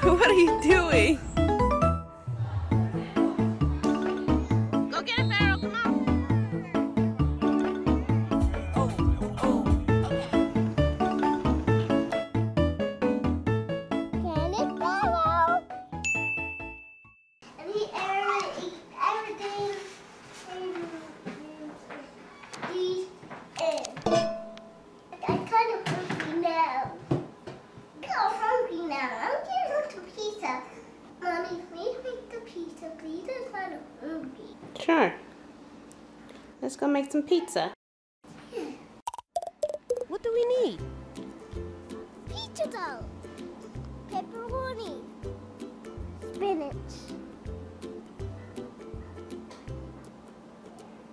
What are you doing? Go get it, Pharaoh, come on. Can it, Pharaoh? Have you ever eaten everything? Sure. Let's go make some pizza. Yeah. What do we need? Pizza dough, pepperoni, spinach,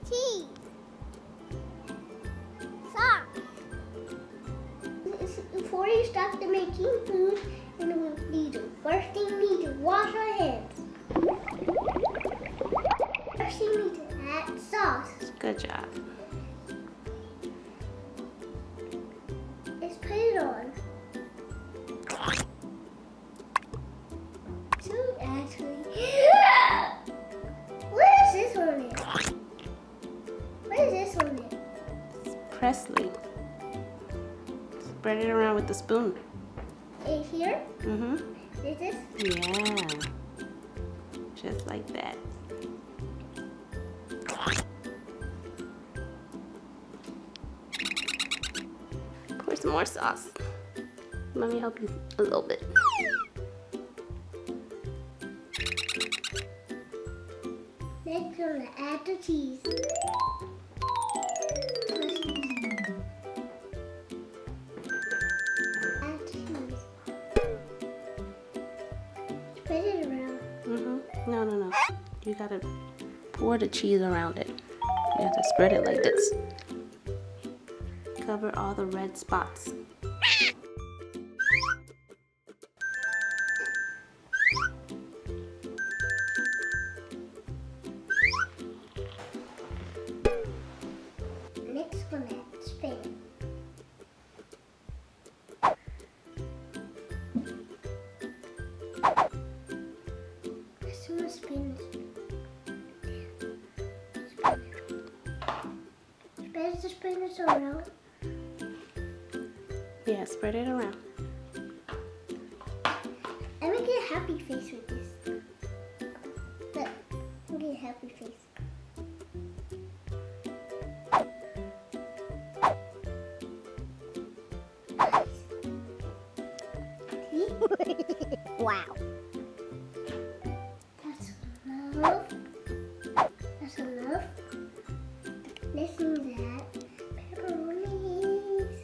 cheese, sauce. Before you start making food, you need to first thing you need to wash your hands. First you need to add sauce. Good job. Let's put it on. Soon actually. What is this one in? What is this one in? It's parsley. Spread it around with the spoon. In here? Mm-hmm. Is this? Yeah. Just like that. Pour some more sauce. Let me help you a little bit. Next, we're gonna add the cheese. Spread it around. Mm-hmm. No, no, no. You gotta pour the cheese around it. You have to spread it like this. Cover all the red spots. Next, we're gonna add spinach. Spinach. Spread the spinach around. Yeah, spread it around. I'm gonna get a happy face with this. Look, I'm gonna get a happy face. See? Wow. That's enough. That's enough. Let's do that. Pepperonis.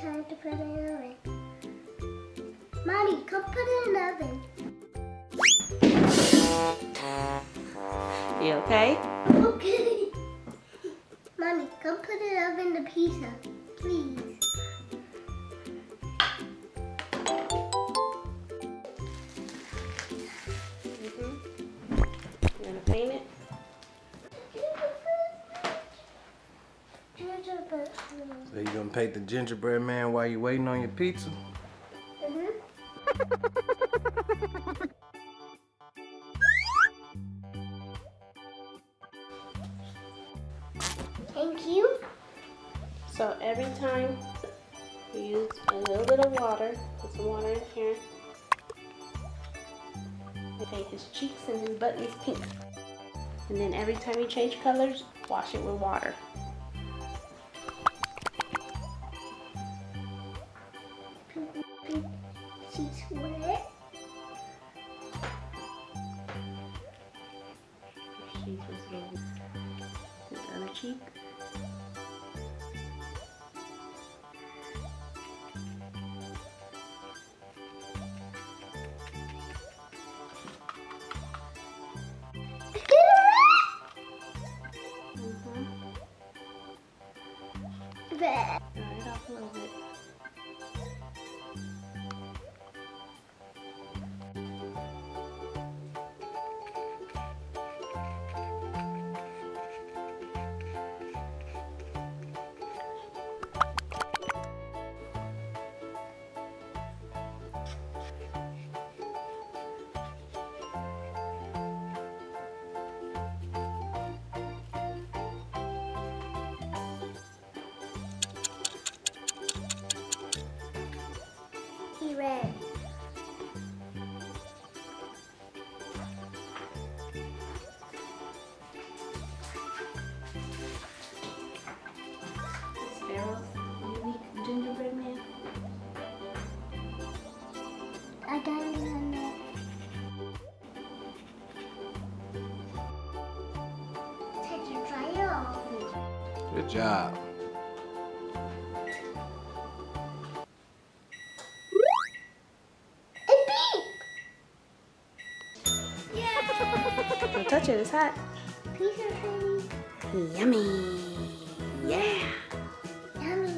Time to put it in the oven. Mommy, come put it in the oven. You okay? Okay. Mommy, come put it in the oven, the pizza, please. You want to paint it? So you gonna paint the gingerbread man while you waiting on your pizza? Mm-hmm. Thank you. So every time you use a little bit of water, put some water in here. I paint his cheeks and his butt is pink. And then every time you change colors, wash it with water. She's wet. She's wet. This other cheek. Good job. Don't touch it, it's hot. Pizza honey. Yummy. Yeah. Yummy.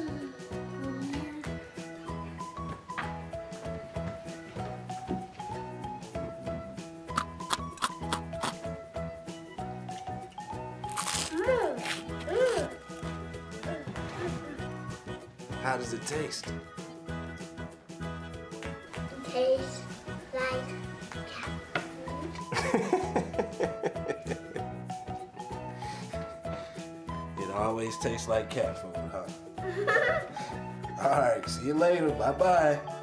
How does it taste? It tastes like cat food. Always tastes like cat food, huh? All right, see you later. Bye-bye.